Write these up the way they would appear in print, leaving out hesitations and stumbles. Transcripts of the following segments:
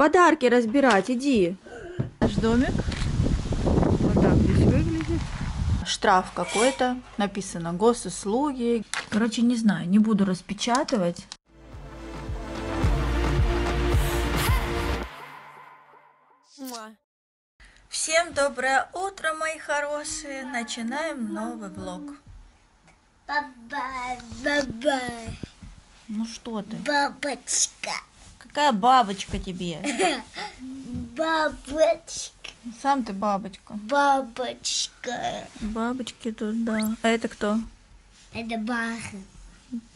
Подарки разбирать, иди. Наш домик. Вот так здесь выглядит. Штраф какой-то. Написано Госуслуги. Короче, не знаю, не буду распечатывать. Всем доброе утро, мои хорошие. Начинаем новый влог. Бабай. Ну что ты? Бабочка. Какая бабочка тебе? Бабочка. Сам ты бабочка. Бабочка. Бабочки тут, да. А это кто? Это Барни.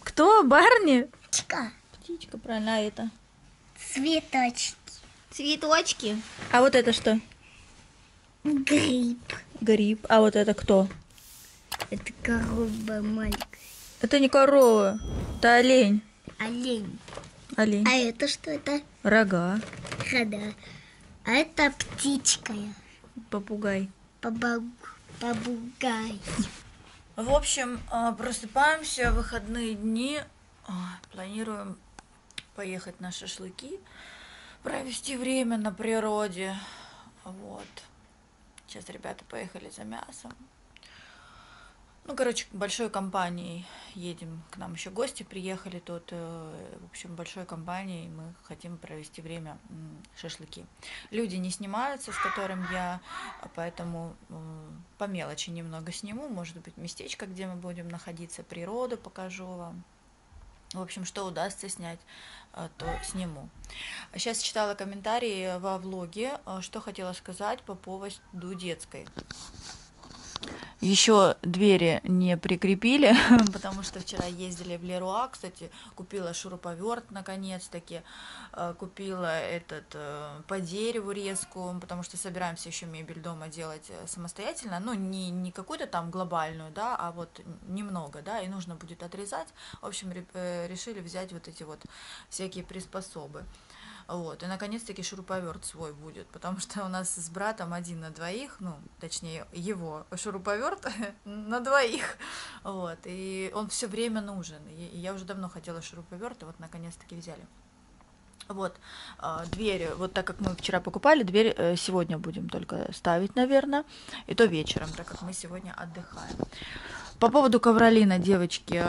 Кто? Барни? Птичка. Птичка, правильно, а это? Цветочки. Цветочки. А вот это что? Гриб. Гриб. А вот это кто? Это корова маленькая. Это не корова, это олень. Олень. Олень. А это что это? Рога. Рога. А это птичка. Попугай. Попугай. В общем, просыпаемся в выходные дни. Планируем поехать на шашлыки, провести время на природе. Вот. Сейчас ребята поехали за мясом. Ну, короче, большой компанией едем. К нам еще гости приехали тут. В общем, большой компанией мы хотим провести время шашлыки. Люди не снимаются, с которым я, поэтому по мелочи немного сниму. Может быть, местечко, где мы будем находиться, природу покажу вам. В общем, что удастся снять, то сниму. Сейчас читала комментарии во влоге, что хотела сказать по поводу детской. Еще двери не прикрепили, потому что вчера ездили в Леруа, кстати, купила шуруповерт, наконец-таки, купила этот по дереву резку, потому что собираемся еще мебель дома делать самостоятельно, ну, не какую-то там глобальную, да, а вот немного, да, и нужно будет отрезать, в общем, решили взять вот эти вот всякие приспособы. Вот, и наконец-таки шуруповерт свой будет, потому что у нас с братом один на двоих, ну, точнее, его шуруповерт на двоих, вот, и он все время нужен, и я уже давно хотела шуруповерт, и вот наконец-таки взяли. Вот, дверь, вот так как мы вчера покупали, дверь сегодня будем только ставить, наверное, и то вечером, так как мы сегодня отдыхаем. По поводу ковролина, девочки,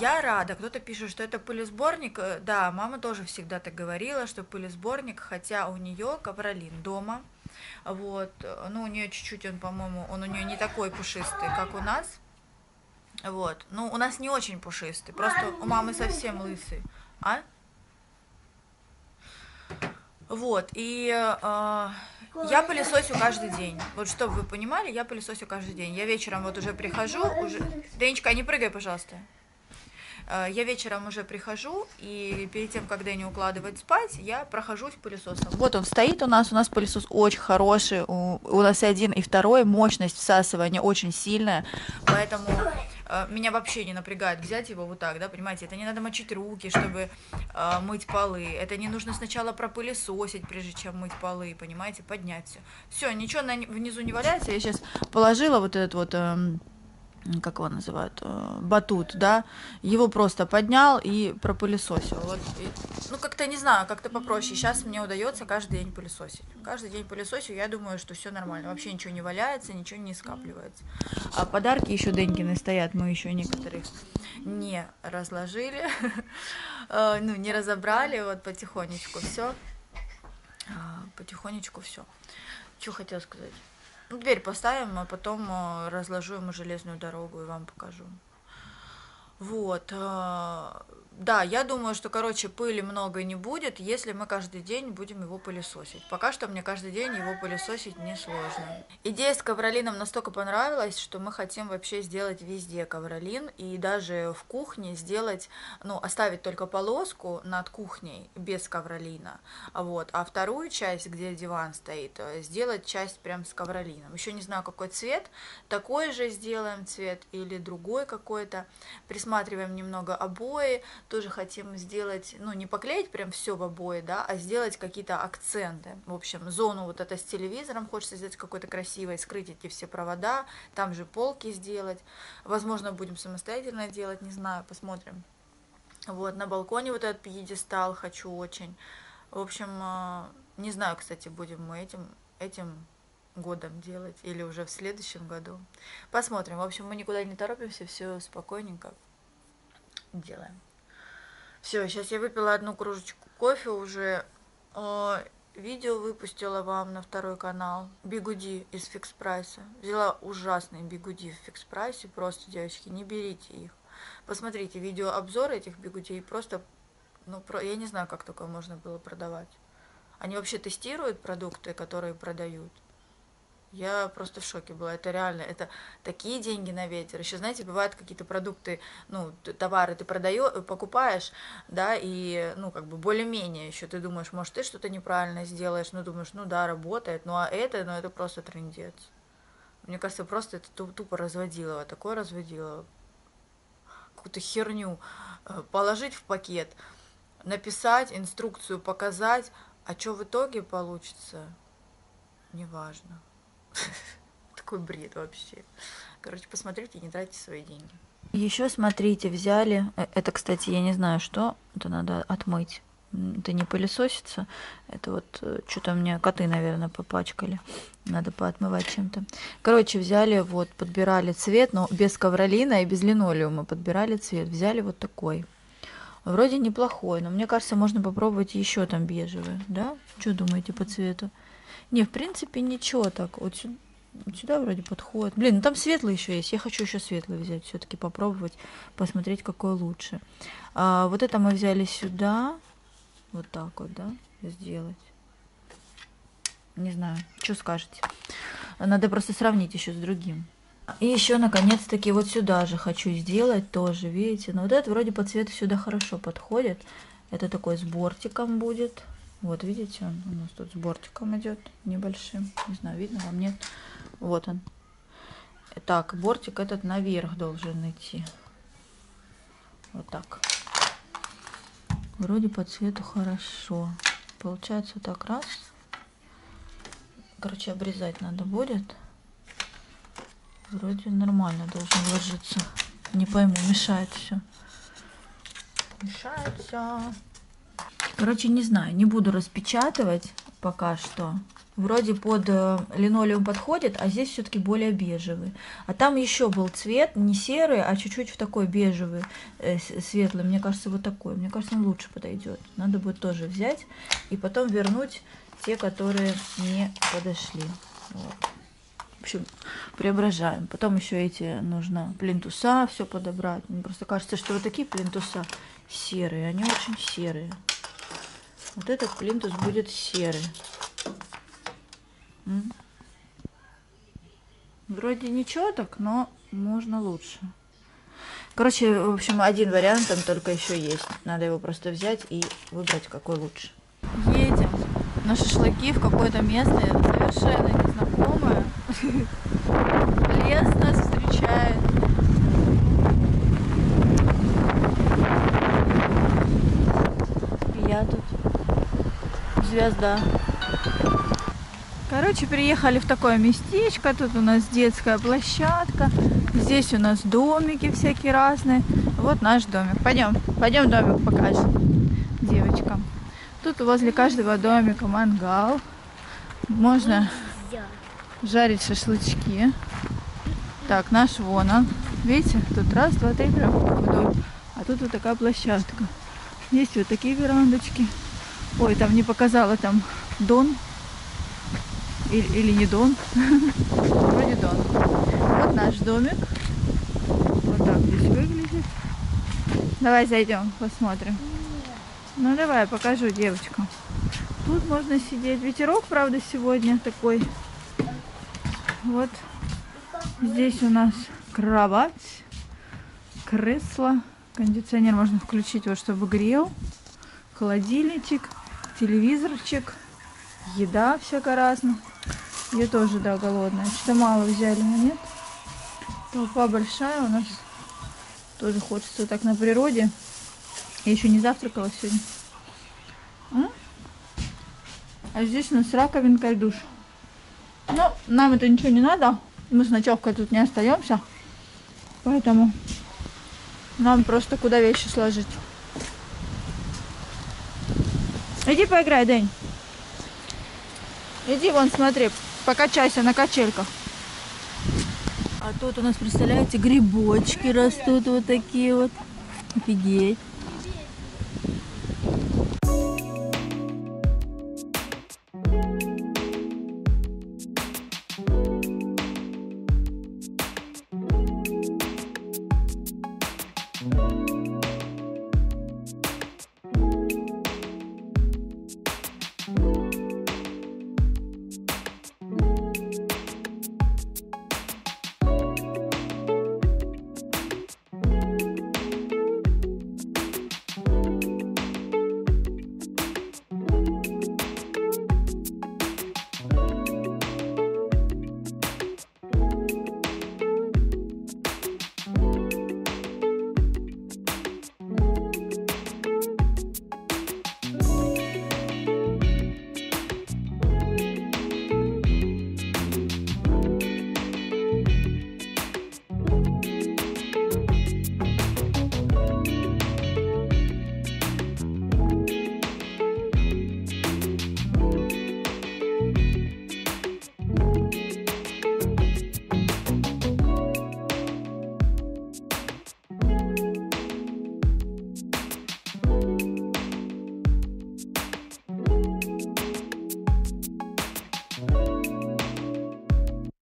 я рада, кто-то пишет, что это пылесборник, да, мама тоже всегда так говорила, что пылесборник, хотя у нее ковролин дома, вот, ну, у нее чуть-чуть он, по-моему, он у нее не такой пушистый, как у нас, вот, ну, у нас не очень пушистый, просто у мамы совсем лысый, а? Вот, и я пылесосю каждый день. Вот, чтобы вы понимали, я пылесосю каждый день. Я вечером вот уже прихожу, уже... Денечка, не прыгай, пожалуйста. Я вечером уже прихожу, и перед тем, как Дэнни укладывать спать, я прохожусь пылесосом. Вот он стоит у нас пылесос очень хороший, у нас и один, и второй, мощность всасывания очень сильная, поэтому... Меня вообще не напрягает взять его вот так, да, понимаете, это не надо мочить руки, чтобы мыть полы, это не нужно сначала пропылесосить, прежде чем мыть полы, понимаете, поднять все. Все, ничего внизу не валяется, я сейчас положила вот этот вот, как его называют, батут, да, его просто поднял и пропылесосил, вот, и, ну, как-то, не знаю, как-то попроще, сейчас мне удается каждый день пылесосить, я думаю, что все нормально, вообще ничего не валяется, ничего не скапливается. А подарки еще Денькины стоят, мы еще некоторых не разложили, ну, не разобрали, вот потихонечку все. Что хотела сказать? Дверь поставим, а потом разложу ему железную дорогу и вам покажу. Вот, да, я думаю, что, короче, пыли много не будет, если мы каждый день будем его пылесосить. Пока что мне каждый день его пылесосить несложно. Идея с ковролином настолько понравилась, что мы хотим вообще сделать везде ковролин и даже в кухне сделать, ну, оставить только полоску над кухней без ковролина, вот, а вторую часть, где диван стоит, сделать часть прям с ковролином. Еще не знаю, какой цвет, такой же сделаем цвет или другой какой-то. Присматриваем немного обои. Тоже хотим сделать, ну, не поклеить прям все в обои, да, а сделать какие-то акценты. В общем, зону вот это с телевизором хочется сделать какой-то красивой, скрыть эти все провода, там же полки сделать. Возможно, будем самостоятельно делать, не знаю, посмотрим. Вот, на балконе вот этот пьедестал хочу очень. В общем, Не знаю, кстати, будем мы этим годом делать или уже в следующем году. Посмотрим. В общем, мы никуда не торопимся, все спокойненько делаем. Все, сейчас я выпила одну кружечку кофе уже. Видео выпустила вам на второй канал. Бигуди из фикс прайса. Взяла ужасные бигуди в фикс прайсе. Просто, девочки, не берите их. Посмотрите видеообзор этих бигудей. Просто, ну, я не знаю, как только можно было продавать. Они вообще тестируют продукты, которые продают. Я просто в шоке была. Это реально, это такие деньги на ветер. Еще, знаете, бывают какие-то продукты, ну, товары ты продаешь, покупаешь, да, и, ну, как бы более-менее еще ты думаешь, может, ты что-то неправильно сделаешь, ну, думаешь, ну, да, работает, ну, это просто трындец. Мне кажется, просто это тупо разводилово, такое разводилово. Какую-то херню положить в пакет, написать инструкцию, показать, а что в итоге получится, неважно. Такой бред вообще. Короче, посмотрите, не тратите свои деньги. Еще смотрите, взяли. Это, кстати, я не знаю, что. Это надо отмыть. Это не пылесосится. Это вот что-то мне коты, наверное, попачкали. Надо поотмывать чем-то. Короче, взяли, вот, подбирали цвет. Но без ковролина и без линолеума подбирали цвет. Взяли вот такой. Вроде неплохой, но мне кажется, можно попробовать еще там бежевый. Да? Что думаете по цвету? Не, в принципе, ничего так. Вот сюда, вроде подходит. Блин, ну там светлый еще есть. Я хочу еще светлый взять. Все-таки попробовать, посмотреть, какой лучше. А, вот это мы взяли сюда. Вот так вот, да, сделать. Не знаю, что скажете. Надо просто сравнить еще с другим. И еще, наконец-таки, вот сюда же хочу сделать тоже, видите. Но вот этот вроде по цвету сюда хорошо подходит. Это такой с бортиком будет. Вот, видите, он у нас тут с бортиком идет, небольшим. Не знаю, видно вам, нет. Вот он. Так, бортик этот наверх должен идти. Вот так. Вроде по цвету хорошо. Получается вот так раз. Короче, обрезать надо будет. Вроде нормально должен ложиться. Не пойму, мешает все. Мешает все. Короче, не знаю, не буду распечатывать пока что. Вроде под линолеум подходит, а здесь все-таки более бежевый. А там еще был цвет, не серый, а чуть-чуть в такой бежевый, светлый. Мне кажется, вот такой. Мне кажется, он лучше подойдет. Надо будет тоже взять и потом вернуть те, которые не подошли. Вот. В общем, преображаем. Потом еще эти нужно плинтуса все подобрать. Мне просто кажется, что вот такие плинтуса серые, они очень серые. Вот этот плинтус будет серый. Вроде ничего так, но можно лучше. Короче, в общем, один вариант там только еще есть. Надо его просто взять и выбрать, какой лучше. Едем на шашлыки в какое-то место совершенно незнакомое. Лес нас встречает. Я тут. Звезда. Короче, приехали в такое местечко. Тут у нас детская площадка. Здесь у нас домики всякие разные. Вот наш домик. Пойдем домик покажем девочкам. Тут возле каждого домика мангал. Можно жарить шашлычки. Так, наш вон он. Видите, тут раз, два, три прям вдоль. А тут вот такая площадка. Есть вот такие верандочки. Ой, там не показала, там Дон. Или не Дон. Вроде Дон. Вот наш домик. Вот так здесь выглядит. Давай зайдем, посмотрим. Ну давай, я покажу девочкам. Тут можно сидеть. Ветерок, правда, сегодня такой. Вот. Здесь у нас кровать, кресло. Кондиционер можно включить, вот, чтобы грел. Холодильничек. Телевизорчик, еда всяко разная. Я тоже, да, голодная. Что-то мало взяли, но нет. Толпа большая у нас. Тоже хочется так на природе. Я еще не завтракала сегодня. А здесь у нас раковинка и душ. Но нам это ничего не надо. Мы с ночевкой тут не остаемся. Поэтому нам просто куда вещи сложить. Иди поиграй, Дань. Иди вон, смотри, покачайся на качельках. А тут у нас, представляете, грибочки растут вот такие вот. Офигеть.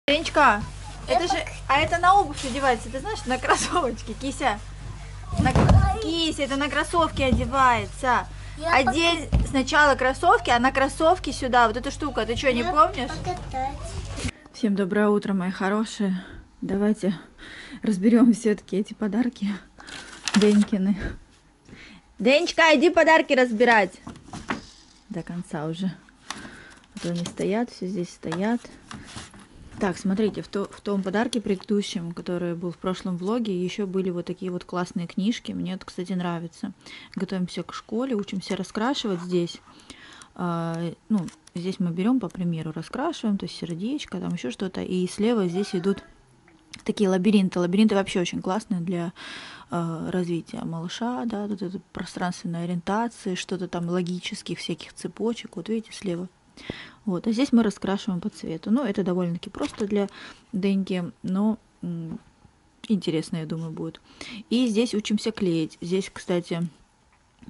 Женечка, это же, а это на обувь одевается, ты знаешь, на кроссовочки, кися. Кися, это на кроссовки одевается. Одень сначала кроссовки, а на кроссовки сюда, вот эта штука, ты что, не помнишь? Всем доброе утро, мои хорошие. Давайте разберем все-таки эти подарки Денькины. Денечка, иди подарки разбирать. До конца уже. А то они стоят, все здесь стоят. Так, смотрите, в том подарке предыдущем, который был в прошлом влоге, еще были вот такие вот классные книжки. Мне это, кстати, нравится. Готовимся к школе, учимся раскрашивать здесь. Ну, здесь мы берем, по примеру, раскрашиваем, то есть сердечко, там еще что-то. И слева здесь идут такие лабиринты. Лабиринты вообще очень классные для развития малыша, да, тут это пространственной ориентации, что-то там логических всяких цепочек. Вот видите, слева. Вот, а здесь мы раскрашиваем по цвету. Ну, это довольно-таки просто для Деньки, но интересно, я думаю, будет. И здесь учимся клеить. Здесь, кстати,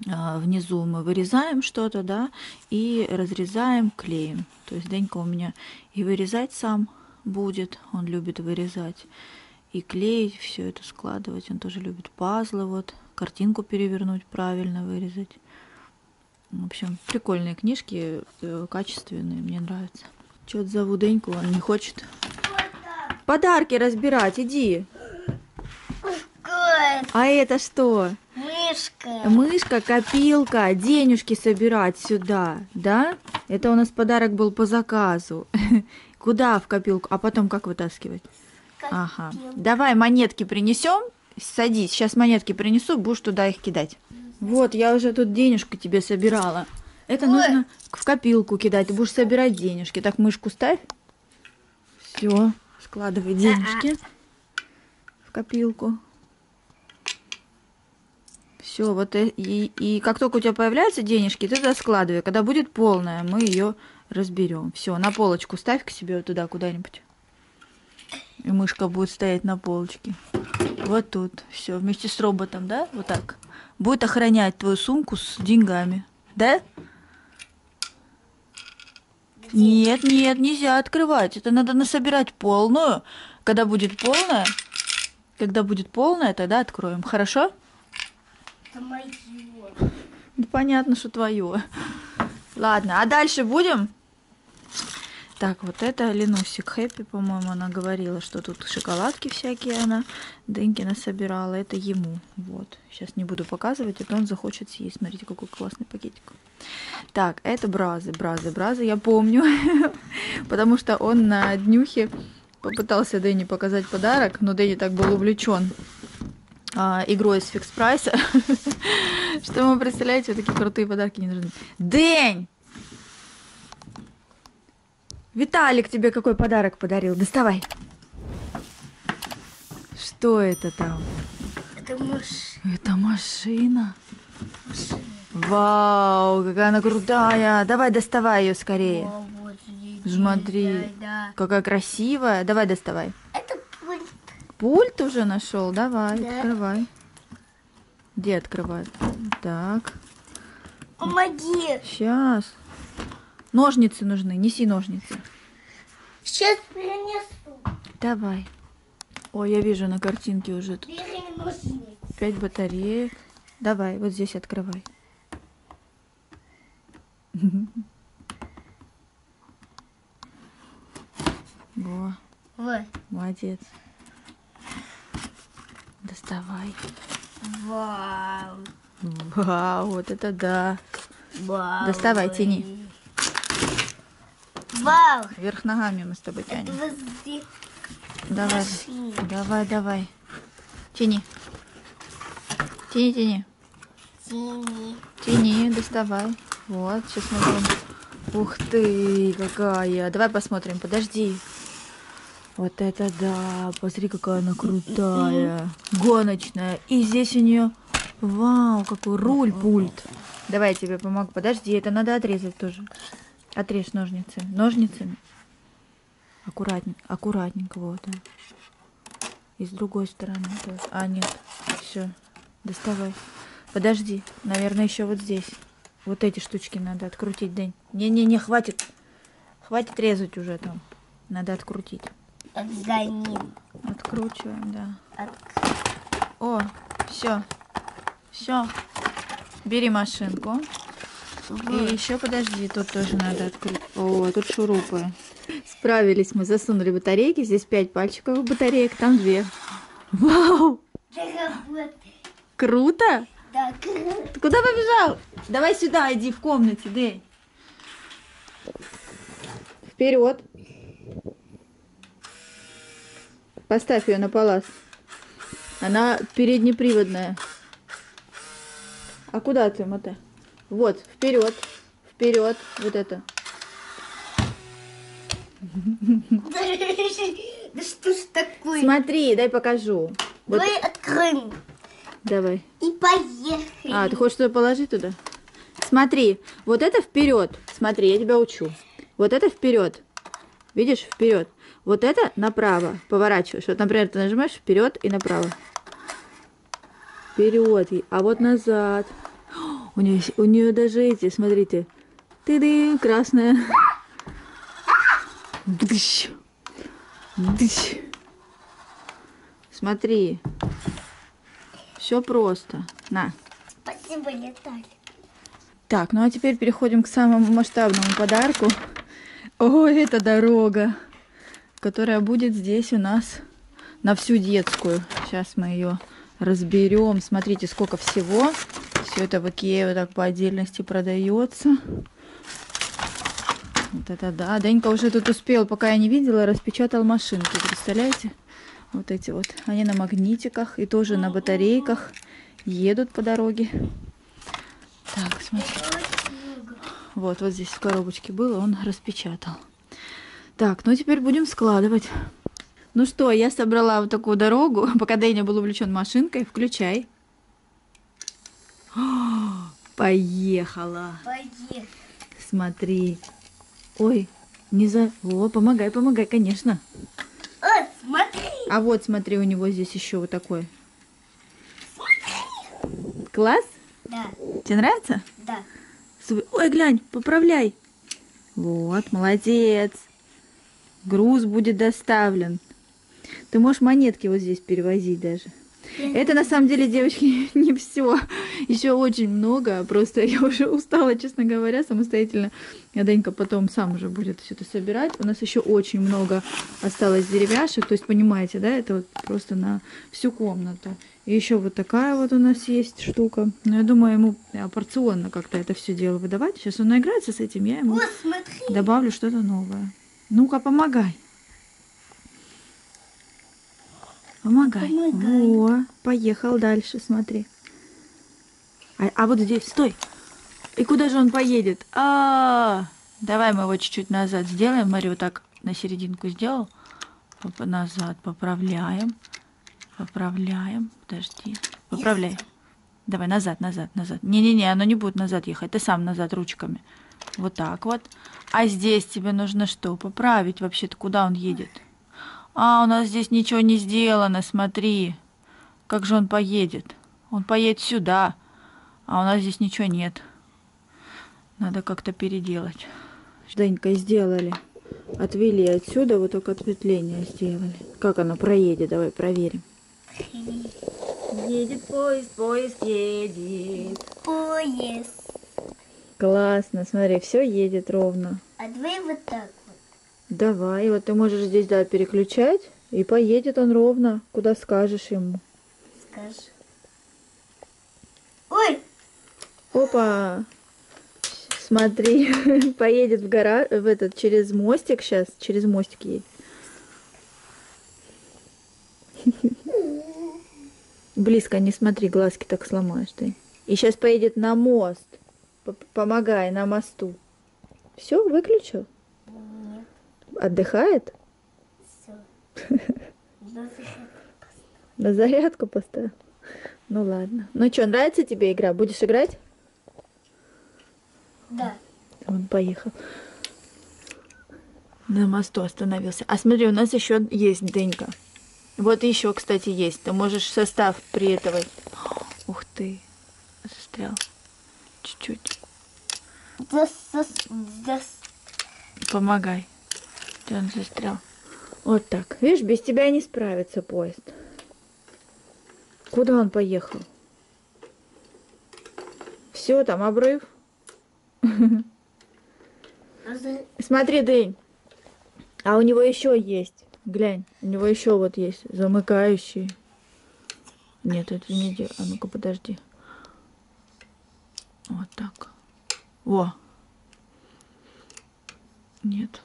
внизу мы вырезаем что-то, да, и разрезаем, клеим. То есть Денька у меня и вырезать сам будет, он любит вырезать, и клеить, все это складывать. Он тоже любит пазлы, вот, картинку перевернуть, правильно вырезать. В общем, прикольные книжки, качественные, мне нравятся. Чё-то зову Деньку, он не хочет. Подарки разбирать, иди. А это что? Мышка. Мышка, копилка, денежки собирать сюда, да? Это у нас подарок был по заказу. Куда в копилку? А потом как вытаскивать? Ага. Давай монетки принесем. Садись, сейчас монетки принесу, будешь туда их кидать. Вот, я уже тут денежку тебе собирала. Это нужно в копилку кидать. Ты будешь собирать денежки. Так, мышку ставь. Все, складывай денежки в копилку. Все, вот и как только у тебя появляются денежки, ты туда складывай. Когда будет полная, мы ее разберем. Все, на полочку ставь к себе туда куда-нибудь. И мышка будет стоять на полочке. Вот тут. Все, вместе с роботом, да? Вот так. Будет охранять твою сумку с деньгами. Да? Нет, нет, нельзя открывать. Это надо насобирать полную. Когда будет полная, тогда откроем. Хорошо? Это мое. Да понятно, что твое. Ладно, а дальше будем? Так, вот это Ленусик Хэппи, по-моему, она говорила, что тут шоколадки всякие она Денькина собирала. Это ему. Вот. Сейчас не буду показывать, это он захочет съесть. Смотрите, какой классный пакетик. Так, это бразы. Я помню, потому что он на днюхе попытался Дэнни показать подарок, но Дэнни так был увлечен игрой из фикс-прайса, что ему, представляете, вот такие крутые подарки не нужны. Дэнь! Виталик тебе какой подарок подарил? Доставай. Что это там? Это машина. Это машина? Вау, какая она крутая. Давай, доставай ее скорее. О, вот здесь Смотри, да, да, какая красивая. Давай, доставай. Это пульт. Пульт уже нашел? Давай, да, открывай. Где открывать? Так. Помоги. Сейчас. Ножницы нужны. Неси ножницы. Сейчас принесу. Давай. Ой, я вижу на картинке уже. Тут 5 батареек. Давай, вот здесь открывай. Во. Во. Молодец. Доставай. Вау. Вау, вот это да. Вау. Доставай, тяни. Вау. Вверх ногами мы с тобой тянем. Давай, машина, давай, давай. Тяни. Тяни, тяни. Тяни. Тяни, доставай. Вот, сейчас мы будем. Ух ты, какая. Давай посмотрим, подожди. Вот это да. Посмотри, какая она крутая. Гоночная. И здесь у нее, вау, какой руль, пульт. Давай я тебе помогу. Подожди, это надо отрезать тоже. Отрежь ножницы. Ножницами. Аккуратненько, аккуратненько, вот. Да. И с другой стороны тоже. А, нет, все, доставай. Подожди, наверное, еще вот здесь. Вот эти штучки надо открутить, Дань. Не-не-не, хватит. Хватит резать уже там. Надо открутить. Отгоним. Откручиваем, да. О, все. Все. Бери машинку. И еще, подожди, тут тоже надо открыть. О, тут шурупы. Справились мы, засунули батарейки. Здесь 5 пальчиковых батареек, там 2. Вау! Круто? Да, круто. Ты куда побежал? Давай сюда, иди в комнате, Дэй. Вперед. Поставь ее на палас. Она переднеприводная. А куда ты, Мата? Вот, вперед, вперед, вот это. Да что ж такое? Смотри, дай покажу. Вот. Давай откроем. Давай. И поехали. А, ты хочешь что-то положить туда? Смотри, вот это вперед. Смотри, я тебя учу. Вот это вперед. Видишь, вперед. Вот это направо. Поворачиваешь. Вот, например, ты нажимаешь вперед и направо. Вперед. А вот назад. У нее даже эти, смотрите. Ты-ды, красная. Дыщ. Дыщ. Смотри. Все просто. На. Спасибо, Наталья. Так, ну а теперь переходим к самому масштабному подарку. О, это дорога, которая будет здесь у нас на всю детскую. Сейчас мы ее разберем. Смотрите, сколько всего. Все это в Икее вот так по отдельности продается. Вот это да. Данька уже тут успел, пока я не видела, распечатал машинки. Представляете? Вот эти вот. Они на магнитиках и тоже на батарейках. Едут по дороге. Так, смотри. Вот, вот здесь в коробочке было, он распечатал. Так, ну теперь будем складывать. Ну что, я собрала вот такую дорогу. Пока Дэня был увлечен машинкой. Включай. О, поехала. Поехали. Смотри. Ой, не за... О, помогай, помогай, конечно. О, смотри. А вот, смотри, у него здесь еще вот такой. Смотри. Класс? Да. Тебе нравится? Да. Ой, глянь, поправляй. Вот, молодец. Груз будет доставлен. Ты можешь монетки вот здесь перевозить даже. Это на самом деле, девочки, не все. Еще очень много. Просто я уже устала, честно говоря, самостоятельно. А Данька потом сам уже будет все это собирать. У нас еще очень много осталось деревяшек. То есть, понимаете, да, это вот просто на всю комнату. И еще вот такая вот у нас есть штука. Но я думаю, ему порционно как-то это все дело выдавать. Сейчас он наиграется с этим, я ему добавлю что-то новое. Ну-ка, помогай. Помогай. Помогай. О, поехал дальше, смотри. А вот здесь, стой. И куда же он поедет? А-а-а. Давай мы его чуть-чуть назад сделаем. Мария вот так на серединку сделал. Назад поправляем. Поправляем. Подожди. Поправляй. Давай назад, назад, назад. Не-не-не, оно не будет назад ехать. Ты сам назад ручками. Вот так вот. А здесь тебе нужно что? Поправить вообще-то, куда он едет? А, у нас здесь ничего не сделано, смотри. Как же он поедет? Он поедет сюда, а у нас здесь ничего нет. Надо как-то переделать. Жданькой сделали. Отвели отсюда, вот только ответвление сделали. Как оно проедет? Давай проверим. Едет поезд, поезд едет. Поезд. Классно, смотри, все едет ровно. А давай вот так вот. Давай, вот ты можешь здесь, да, переключать, и поедет он ровно, куда скажешь ему. Скажешь. Ой! Опа! Смотри, поедет в гараж, в этот, через мостик сейчас, через мостик едет. Близко не смотри, глазки так сломаешь ты. И сейчас поедет на мост. Помогай на мосту. Все, выключил? Нет. Отдыхает? Все. На зарядку поставил. Ну ладно. Ну что, нравится тебе игра? Будешь играть? Да. Он поехал. На мосту остановился. А смотри, у нас еще есть Денька. Вот еще, кстати, есть. Ты можешь состав при этого. Ух ты. Застрял. Чуть-чуть. Помогай. Он застрял. Вот так. Видишь, без тебя не справится поезд. Куда он поехал? Все, там обрыв. Смотри, Дэнь. А у него еще есть. Глянь, у него еще вот есть. Замыкающий. Нет, это не дело. А ну-ка, подожди. Вот так. О! Нет.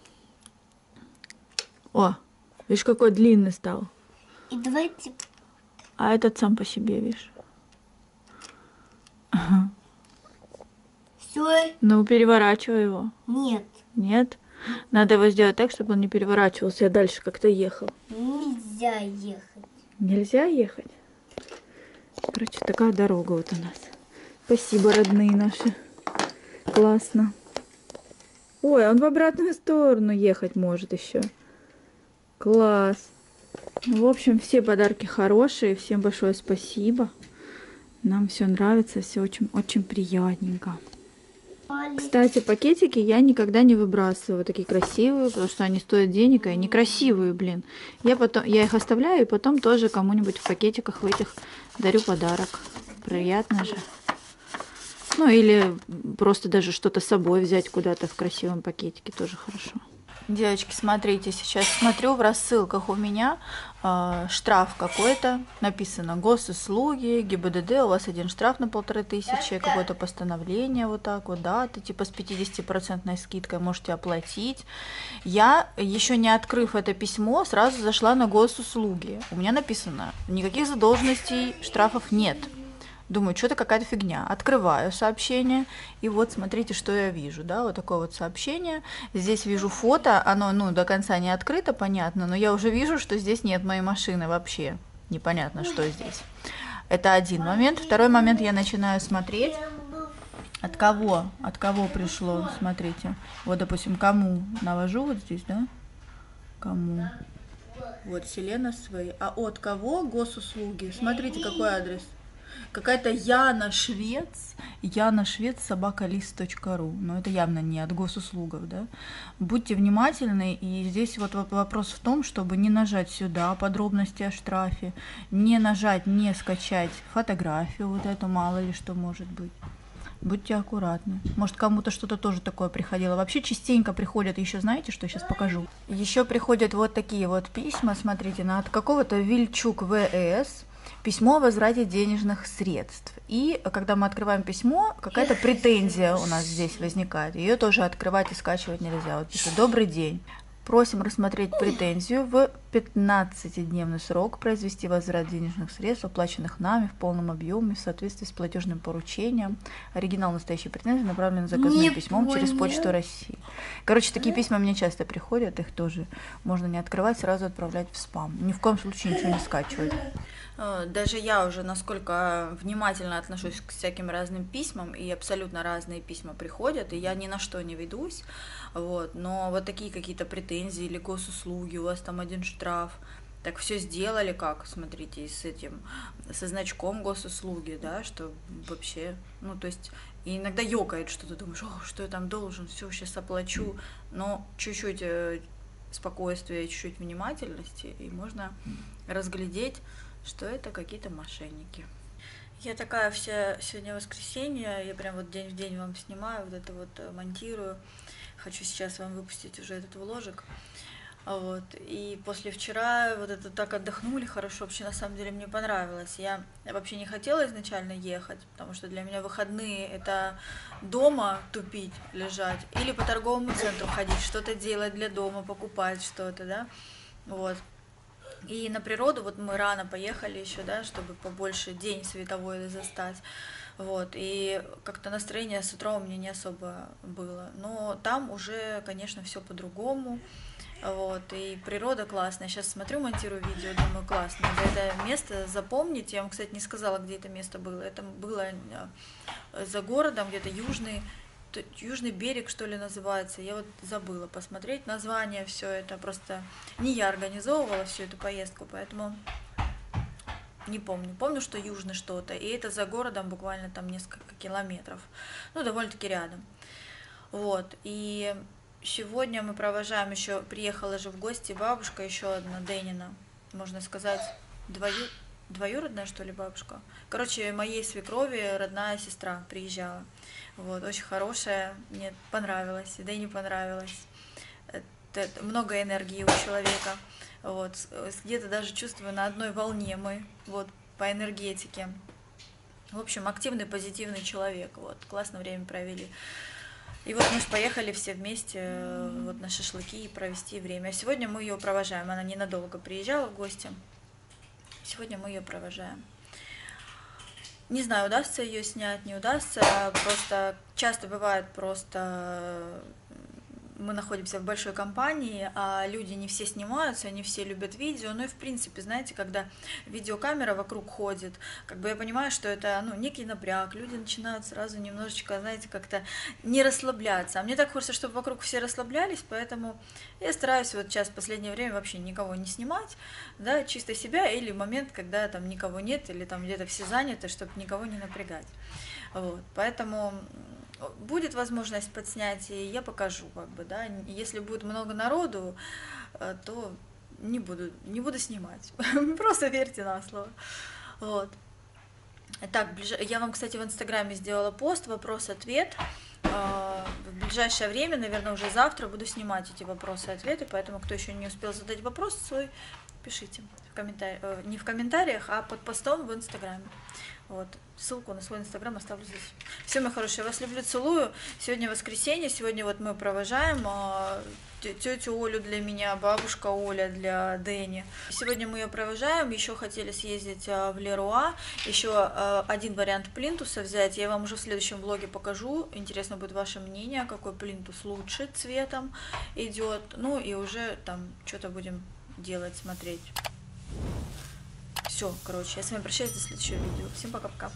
О! Видишь, какой длинный стал. И давайте... А этот сам по себе, видишь. Ага. Все. Ну, переворачивай его. Нет. Нет? Надо его сделать так, чтобы он не переворачивался, а дальше как-то ехал. Нельзя ехать. Нельзя ехать? Короче, такая дорога вот у нас. Спасибо, родные наши. Классно. Ой, он в обратную сторону ехать может еще. Класс. В общем, все подарки хорошие. Всем большое спасибо. Нам все нравится. Все очень-очень приятненько. Кстати, пакетики я никогда не выбрасываю. Такие красивые, потому что они стоят денег. И они красивые, блин. Я их оставляю и потом тоже кому-нибудь в пакетиках в этих дарю подарок. Приятно же. Ну, или просто даже что-то с собой взять куда-то в красивом пакетике, тоже хорошо. Девочки, смотрите, сейчас смотрю, в рассылках у меня штраф какой-то. Написано Госуслуги, ГИБДД, у вас один штраф на 1500, какое-то постановление вот так вот, да, ты типа с 50% скидкой можете оплатить. Я, еще не открыв это письмо, сразу зашла на Госуслуги. У меня написано, никаких задолженностей, штрафов нет. Думаю, что-то какая-то фигня. Открываю сообщение, и вот смотрите, что я вижу, да, вот такое вот сообщение. Здесь вижу фото, оно, ну, до конца не открыто, понятно, но я уже вижу, что здесь нет моей машины вообще. Непонятно, что здесь. Это один момент. Второй момент, я начинаю смотреть, от кого пришло, смотрите. Вот, допустим, кому навожу вот здесь, да, кому. Вот, Silena Sway. А от кого? Госуслуги. Смотрите, какой адрес. Какая-то Яна Швец @list.ru. Но это явно не от Госуслугов, да? Будьте внимательны, и здесь вот вопрос в том, чтобы не нажать сюда подробности о штрафе, не нажать, не скачать фотографию вот эту, мало ли что может быть. Будьте аккуратны. Может, кому-то что-то тоже такое приходило. Вообще частенько приходят еще, знаете, что я сейчас покажу? Еще приходят вот такие вот письма, смотрите, от какого-то Вильчук ВС. Письмо о возврате денежных средств. И когда мы открываем письмо, какая-то претензия у нас здесь возникает. Ее тоже открывать и скачивать нельзя. Вот пишет: «Добрый день. Просим рассмотреть претензию в 15-дневный срок, произвести возврат денежных средств, оплаченных нами в полном объеме в соответствии с платежным поручением. Оригинал настоящей претензии направлен заказным письмом через Почту России. Короче, такие письма мне часто приходят, их тоже можно не открывать, сразу отправлять в спам. Ни в коем случае ничего не скачивать. Даже я уже насколько внимательно отношусь к всяким разным письмам, и абсолютно разные письма приходят, и я ни на что не ведусь. Вот. Но вот такие какие-то претензии или госуслуги, у вас там один штраф, так все сделали как, смотрите, с этим, со значком госуслуги, да, что вообще, ну, то есть, иногда ёкает, что ты думаешь, о, что я там должен, все, сейчас оплачу, но чуть-чуть спокойствия, чуть-чуть внимательности, и можно разглядеть, что это какие-то мошенники. Я такая вся, сегодня воскресенье, я прям вот день в день вам снимаю, вот это вот монтирую, хочу сейчас вам выпустить уже этот вложик. Вот. И после вчера вот это так отдохнули хорошо, вообще на самом деле мне понравилось. Я вообще не хотела изначально ехать, потому что для меня выходные это дома тупить, лежать, или по торговому центру ходить, что-то делать для дома, покупать что-то, да, вот. И на природу, вот мы рано поехали еще, да, чтобы побольше день световой застать. Вот, и как-то настроение с утра у меня не особо было. Но там уже, конечно, все по-другому. Вот, и природа классная. Сейчас смотрю, монтирую видео, думаю, классно. Надо это место запомнить. Я вам, кстати, не сказала, где это место было. Это было за городом, где-то южный берег, что ли, называется. Я вот забыла посмотреть название, все это. Просто не я организовывала всю эту поездку, поэтому не помню. Помню, что южный что-то. И это за городом буквально там несколько километров. Ну, довольно-таки рядом. Вот, и... Сегодня мы провожаем еще, приехала же в гости бабушка, еще одна, Денина, можно сказать, двоюродная, что ли, бабушка. Короче, моей свекрови родная сестра приезжала. Вот, очень хорошая, мне понравилось, да и не понравилось. Это много энергии у человека. Вот, где-то даже чувствую, на одной волне мы, вот, по энергетике. В общем, активный, позитивный человек, вот, классно время провели. И вот мы же поехали все вместе вот на шашлыки и провести время. А сегодня мы ее провожаем. Она ненадолго приезжала в гости. Сегодня мы ее провожаем. Не знаю, удастся ее снять, не удастся. Просто часто бывает просто... Мы находимся в большой компании, а люди не все снимаются, не все любят видео. Ну и в принципе, знаете, когда видеокамера вокруг ходит, как бы я понимаю, что это, ну, некий напряг. Люди начинают сразу немножечко, знаете, как-то не расслабляться. А мне так хочется, чтобы вокруг все расслаблялись, поэтому я стараюсь вот сейчас в последнее время вообще никого не снимать, да, чисто себя или момент, когда там никого нет или там где-то все заняты, чтобы никого не напрягать. Вот, поэтому... Будет возможность подснять, и я покажу, как бы, да. Если будет много народу, то не буду снимать. Просто верьте на слово. Вот. Так, я вам, кстати, в Инстаграме сделала пост, вопрос-ответ. В ближайшее время, наверное, уже завтра буду снимать эти вопросы-ответы, поэтому кто еще не успел задать вопрос свой, пишите в комментариях, не в комментариях, а под постом в Инстаграме. Вот. Ссылку на свой Инстаграм оставлю здесь. Все, мои хорошие, я вас люблю, целую. Сегодня воскресенье, сегодня вот мы провожаем тетю Олю для меня, бабушка Оля для Дэни. Сегодня мы ее провожаем, еще хотели съездить в Леруа, еще один вариант плинтуса взять. Я вам уже в следующем влоге покажу, интересно будет ваше мнение, какой плинтус лучше цветом идет. Ну и уже там что-то будем делать, смотреть. Все, короче, я с вами прощаюсь до следующего видео. Всем пока-пока.